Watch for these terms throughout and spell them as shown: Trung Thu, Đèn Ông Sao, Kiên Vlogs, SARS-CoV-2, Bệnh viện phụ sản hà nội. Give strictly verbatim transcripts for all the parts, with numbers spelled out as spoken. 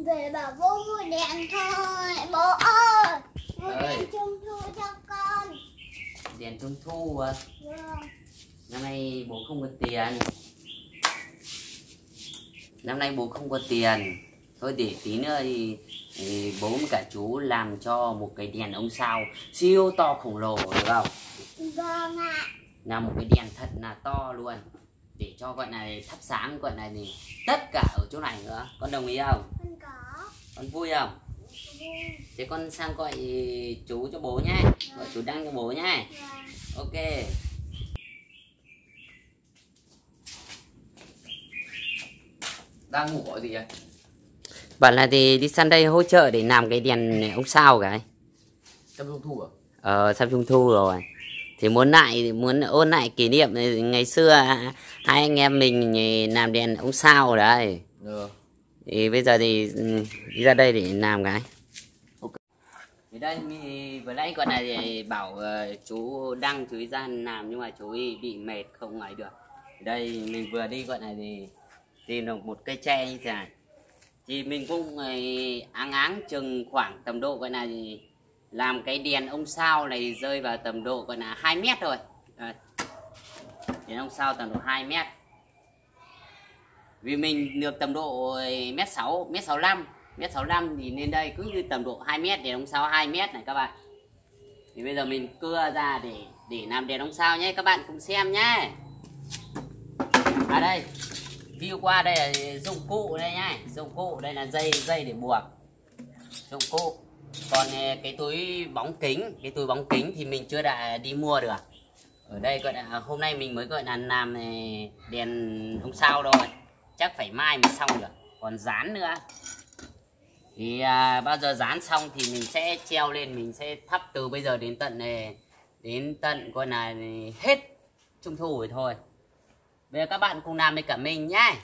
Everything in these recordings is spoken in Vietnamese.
mình về bảo bố mua đèn thôi. Bố ơi, mua ơi. Đèn trung thu cho con. Đèn trung thu à? Yeah. Năm nay bố không có tiền. Năm nay bố không có tiền. Thôi để tí nữa thì, thì bố với cả chú làm cho một cái đèn ông sao siêu to khổng lồ, được không? Vâng ạ. Làm một cái đèn thật là to luôn, để cho gọi này thắp sáng gọi này thì tất cả ở chỗ này nữa. Con đồng ý không? Con có. Con vui không? Vui. Thế con sang gọi chú cho bố nhé. Được. Gọi chú Đăng cho bố nhé. Được. Ok. Đang ngủ gọi gì vậy? Bạn là thì đi sang đây hỗ trợ để làm cái đèn ông sao cái. Sắp trung thu à? Ờ, sắp trung thu rồi. Thì muốn lại muốn ôn lại kỷ niệm ngày xưa hai anh em mình làm đèn ông sao đấy. Được. Thì bây giờ thì đi ra đây để làm cái. Ok. Thì đây vừa nãy con này thì bảo chú Đăng chú ý ra làm nhưng mà chú ý bị mệt không ấy được. Đây mình vừa đi gọi này thì tìm được một cây tre như thế này. Thì mình cũng áng áng chừng khoảng tầm độ gọi là làm cái đèn ông sao này rơi vào tầm độ gọi là hai mét thôi. Đây. Đèn ông sao tầm độ hai mét. Vì mình được tầm độ một mét sáu, một mét sáu mươi lăm, một mét sáu mươi lăm thì lên đây cứ như tầm độ hai mét, đèn ông sao hai mét này các bạn. Thì bây giờ mình cưa ra để để làm đèn ông sao nhé, các bạn cùng xem nhé. À đây. View qua đây là dụng cụ đây nhá, dụng cụ đây là dây dây để buộc dụng cụ. Còn cái túi bóng kính, cái túi bóng kính thì mình chưa đã đi mua được. Ở đây gọi là hôm nay mình mới gọi là làm đèn ông sao rồi, chắc phải mai mới xong được. Còn dán nữa thì à, bao giờ dán xong thì mình sẽ treo lên, mình sẽ thắp từ bây giờ đến tận này, đến tận coi là hết trung thu rồi thôi. Bây giờ các bạn cùng làm với cả mình nhé.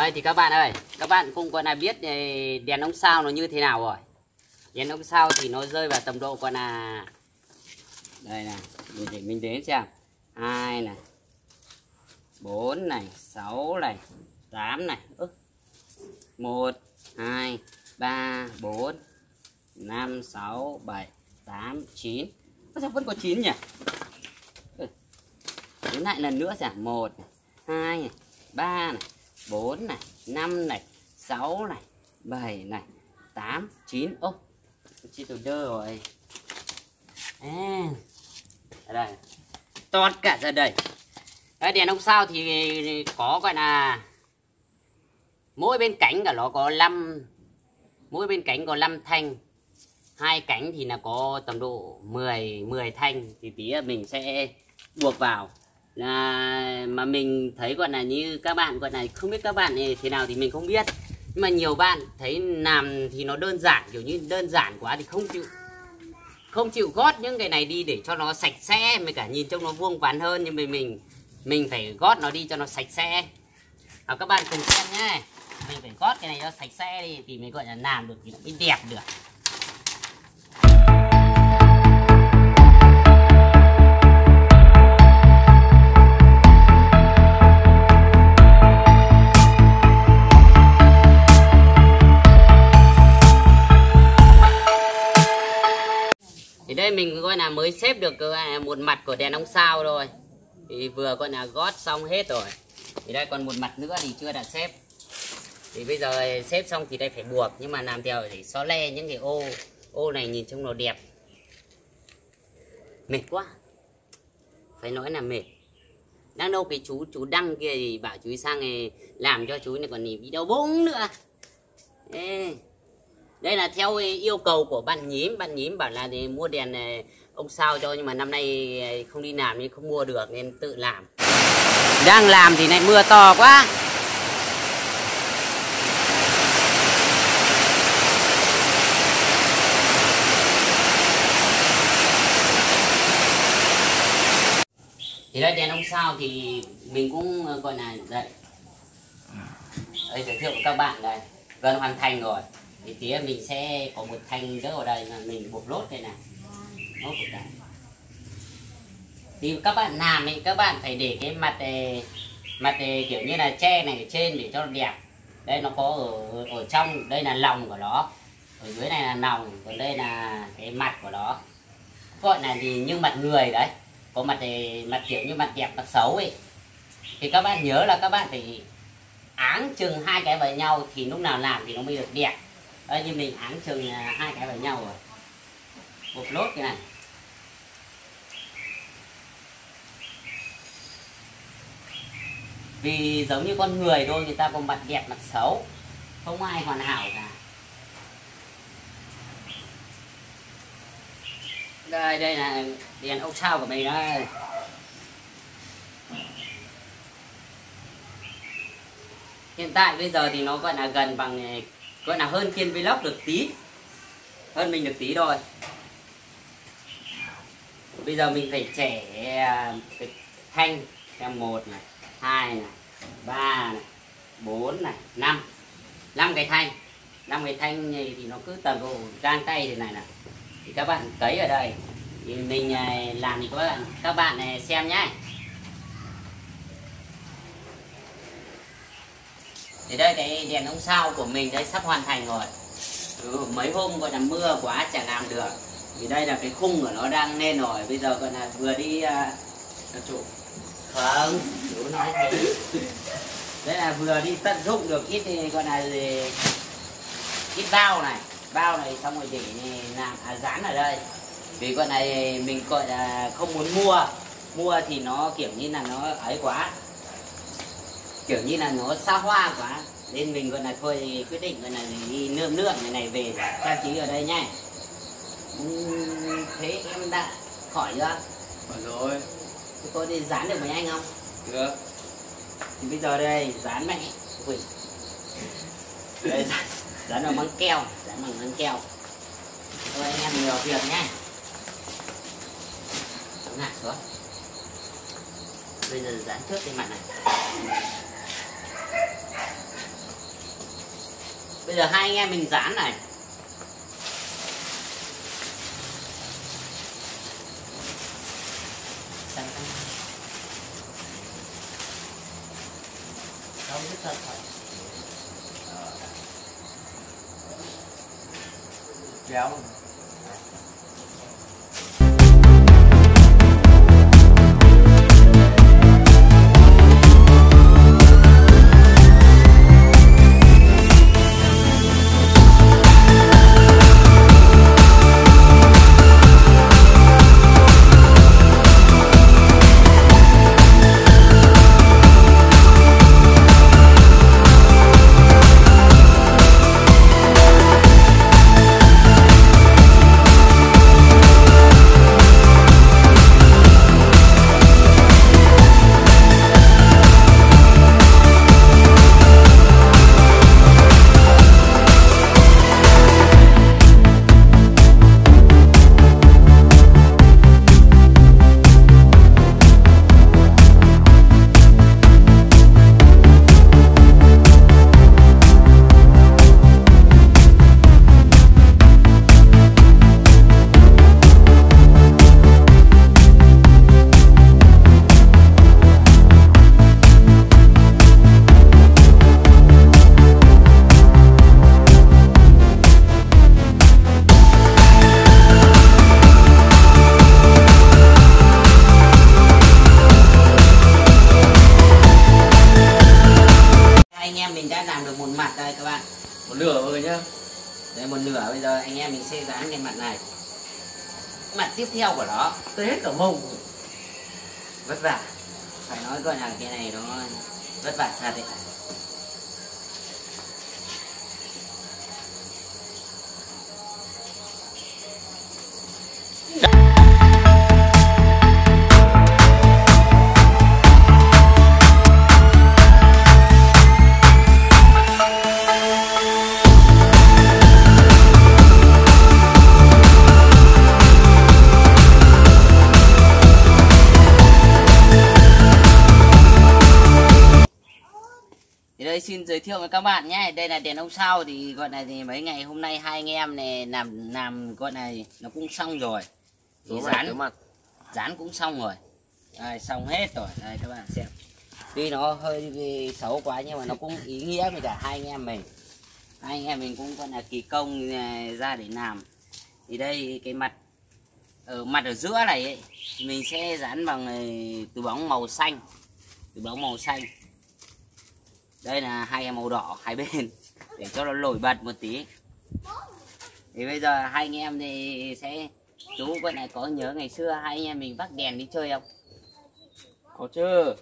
Đây thì các bạn ơi, các bạn cũng còn là biết đèn ông sao nó như thế nào rồi. Đèn ông sao thì nó rơi vào tầm độ còn là đây này, mình để mình đến xem. hai này, bốn này, sáu này, tám này. một, hai, ba, bốn, năm, sáu, bảy, tám, chín. Sao vẫn có chín nhỉ? Đến lại lần nữa xem, một này, hai này, ba này, bốn này, năm này, sáu này, bảy này, tám, chín. Ô, chị tôi đơ rồi à, đây. Toàn cả ra đây. Đấy, đèn ông sao thì có gọi là mỗi bên cánh cả nó có năm, mỗi bên cánh có năm thanh, hai cánh thì là có tầm độ mười mười thanh. Thì tí mình sẽ buộc vào à, mà mình thấy gọi là như các bạn gọi là không biết các bạn này thế nào thì mình không biết, nhưng mà nhiều bạn thấy làm thì nó đơn giản, kiểu như đơn giản quá thì không chịu không chịu gót những cái này đi để cho nó sạch sẽ, mới cả nhìn trông nó vuông vắn hơn, nhưng mà mình mình phải gót nó đi cho nó sạch sẽ. À, các bạn cùng xem nhé, mình phải gót cái này cho sạch sẽ đi thì mới gọi là làm được, thì nó mới đẹp được. Thì đây mình gọi là mới xếp được một mặt của đèn ông sao rồi, thì vừa gọi là gót xong hết rồi. Thì đây còn một mặt nữa thì chưa đã xếp. Thì bây giờ xếp xong thì đây phải buộc, nhưng mà làm theo để xóa le những cái ô ô này nhìn trông nó đẹp. Mệt quá, phải nói là mệt. Đang đâu cái chú chú Đăng kia thì bảo chú sang làm cho chú này còn bị đau bụng nữa. Ê, đây là theo yêu cầu của bạn Nhím. Bạn Nhím bảo là để mua đèn ông sao cho, nhưng mà năm nay không đi làm nên không mua được nên tự làm. Đang làm thì lại mưa to quá. Thì đây đèn ông sao thì mình cũng gọi là đây. Đây giới thiệu các bạn đây, gần hoàn thành rồi. Thì tí mình sẽ có một thanh đỡ ở đây mà mình buộc lốt đây này. Lốt buộc đây. Thì các bạn làm thì các bạn phải để cái mặt mặt kiểu như là tre này ở trên để cho nó đẹp. Đây nó có ở ở trong, đây là lòng của nó. Ở dưới này là lòng, còn đây là cái mặt của nó. Gọi là gì như mặt người đấy. Có mặt mặt kiểu như mặt đẹp mặt xấu ấy. Thì các bạn nhớ là các bạn phải áng chừng hai cái vào nhau thì lúc nào làm thì nó mới được đẹp. Đấy, như mình áng chừng hai cái vào nhau rồi. Buộc lốt cái này. Vì giống như con người thôi, người ta có mặt đẹp mặt xấu, không ai hoàn hảo cả. Đây, đây là đèn ông sao của mình đây. Hiện tại bây giờ thì nó gọi là gần bằng, gọi là hơn Kiên Vlog được tí, hơn mình được tí rồi. Bây giờ mình phải chẻ cái thanh em một này, hai này, ba này, bốn này, năm, năm cái thanh, năm cái thanh này thì nó cứ tầm độ gang tay thế này này. Thì các bạn cấy ở đây, thì mình làm thì các bạn các bạn này xem nhé. Thì đây cái đèn ông sao của mình đây sắp hoàn thành rồi. Ừ, mấy hôm gọi là mưa quá chả làm được. Thì đây là cái khung của nó đang lên rồi. Bây giờ gọi là vừa đi uh, chủ không chủ nói thế. Đấy là vừa đi tận dụng được ít gọi là ít bao này, bao này xong rồi để làm à, dán ở đây. Vì con này mình gọi là không muốn mua, mua thì nó kiểu như là nó ấy quá, kiểu như là nó xa hoa quá, nên mình gọi là thôi quyết định gọi là đi nương nương này này về trang trí ở đây nhé. Thế em đã khỏi chưa? Khỏi rồi. Thế có đi dán được mấy anh không? Được. Thì bây giờ đây dán mẹ. Ui. Đây dán, dán vào băng keo, dán bằng băng keo. Thôi anh em nhiều việc nhé. Ngạt xuống. Bây giờ dán trước cái mặt này. Bây giờ hai anh em mình dán này. Không biết thật phải. Kéo. bạn, đây các bạn, một nửa mọi người nhá. Đây một nửa, bây giờ anh em mình sẽ dán lên mặt này. Mặt tiếp theo của nó, tôi hết cả mông. Vất vả. Phải nói coi là cái này nó vất vả thật đấy. Đây xin giới thiệu với các bạn nhé, đây là đèn ông sao thì gọi là thì mấy ngày hôm nay hai anh em này làm làm gọi này nó cũng xong rồi, thì dán mặt dán cũng xong rồi, đây, xong hết rồi đây các bạn xem, tuy nó hơi xấu quá nhưng mà nó cũng ý nghĩa với cả hai anh em mình, hai anh em mình cũng gọi là kỳ công ra để làm. Thì đây cái mặt ở mặt ở giữa này ấy, mình sẽ dán bằng từ bóng màu xanh, từ bóng màu xanh. Đây là hai màu đỏ hai bên để cho nó nổi bật một tí. Thì bây giờ hai anh em thì sẽ chú con này có nhớ ngày xưa hai anh em mình vác đèn đi chơi không? Có chứ.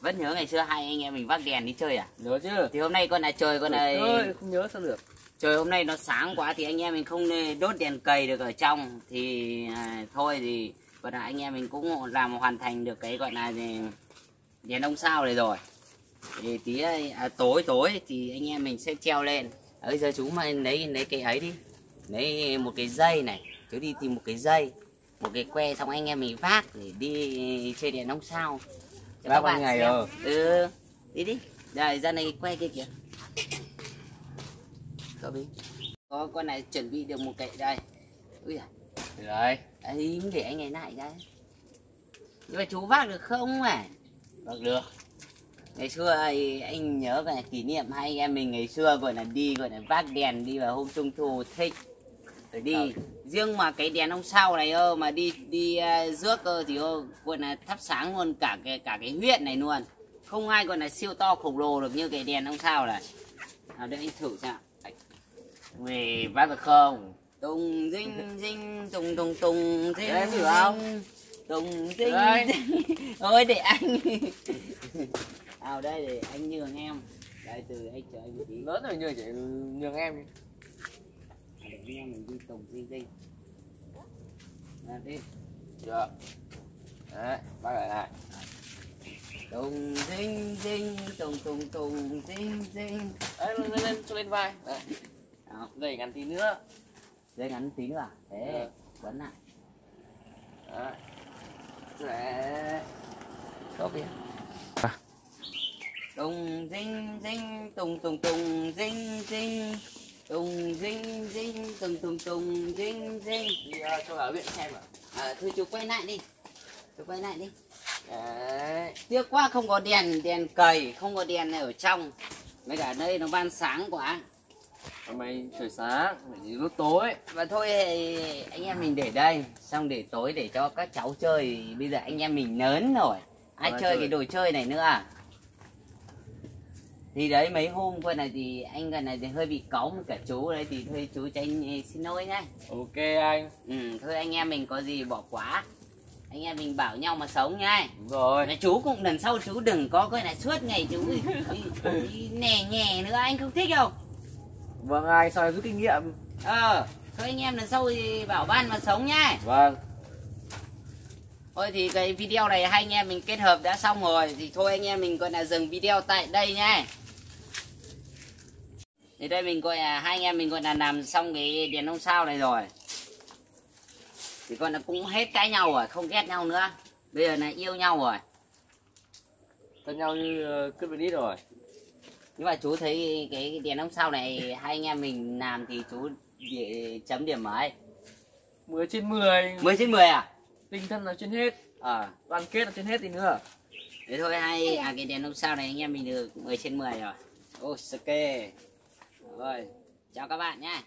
Vẫn nhớ ngày xưa hai anh em mình vác đèn đi chơi à? Nhớ chứ. Thì hôm nay con này trời con này ơi, không nhớ sao được. Trời hôm nay nó sáng quá thì anh em mình không đốt đèn cầy được ở trong thì à, thôi thì còn là anh em mình cũng làm hoàn thành được cái gọi là đèn ông sao này rồi. Thì tí à, tối tối thì anh em mình sẽ treo lên. Bây giờ chú mà lấy lấy cái ấy đi, lấy một cái dây này, chú đi tìm một cái dây, một cái que, xong anh em mình vác để đi chơi đèn ông sao. Cho các bạn ngày xem. Rồi. Ừ, đi đi. Đây ra này cái que kia kìa. Có biết. Có con này chuẩn bị được một cái đây. Úi giời. Đấy. Đấy để anh ấy lại ra. Nhưng mà chú vác được không à? Vác được. Ngày xưa anh nhớ về kỷ niệm hai anh em mình ngày xưa gọi là đi gọi là vác đèn đi vào hôm trung thu thích để đi. Được. Riêng mà cái đèn ông sao này ơ mà đi đi rước ơ thì ơ gọi là thắp sáng luôn cả cái cả cái huyện này luôn. Không ai gọi là siêu to khổng lồ được như cái đèn ông sao này. Nào để anh thử xem. Về vác được không? Tung dinh dinh tung tung tung dinh. Đấy, hiểu không? Tung dinh. Ôi để anh. Nào đây để anh nhường em. Đây từ anh chờ anh một tí. Lớn rồi nhường chị nhường em đi. À, để anh em mình đi tổng dinh dinh. Nào đi. Được. Đấy, bắt lại lại. Tổng dinh dinh, tổng tổng tổng dinh dinh. Đấy, lên lên cho lên vai. Đấy. Nào, dây ngắn tí nữa. Dây ngắn tí nữa à? Thế, quấn lại. Đấy. Đấy. Tốt đi. Tùng dinh dinh tùng tùng tùng dinh dinh tùng dinh dinh tùng tùng tùng dinh dinh. Đi uh, cho ở viện xem ạ. À, thôi chú quay lại đi, chú quay lại đi. Đấy. Tiếc quá không có đèn đèn cầy, không có đèn này ở trong. Mấy cả đây nó ban sáng quá. Hôm nay trời sáng, phải lúc tối. Và thôi anh em mình để đây, xong để tối để cho các cháu chơi. Bây giờ anh em mình lớn rồi, ai à, chơi tôi... cái đồ chơi này nữa à? Thì đấy mấy hôm qua này thì anh gần này thì hơi bị cóng cả chú đấy thì thôi chú cho anh xin lỗi nhá. Ok anh. Ừ, thôi anh em mình có gì bỏ quá. Anh em mình bảo nhau mà sống nhá. Đúng rồi. Nói chú cũng lần sau chú đừng có coi là suốt ngày chú đi nè nhè nữa, anh không thích đâu. Vâng ai sao em rút kinh nghiệm. Ờ, thôi anh em lần sau thì bảo ban mà sống nhá. Vâng. Thôi thì cái video này hai anh em mình kết hợp đã xong rồi thì thôi anh em mình gọi là dừng video tại đây nhá. Thì đây mình gọi là hai anh em mình gọi là làm xong cái đèn ông sao này rồi. Thì còn là cũng hết cãi nhau rồi, không ghét nhau nữa. Bây giờ là yêu nhau rồi. Thân nhau như cứ bên ít rồi. Nhưng mà chú thấy cái đèn ông sao này hai anh em mình làm thì chú để chấm điểm mấy? mười trên mười. mười trên mười à? Tinh thần là trên hết. À, đoàn kết là trên hết thì nữa. Thế thôi hay à, cái đèn ông sao này anh em mình được mười trên mười rồi. Ok. Rồi, chào các bạn nhé.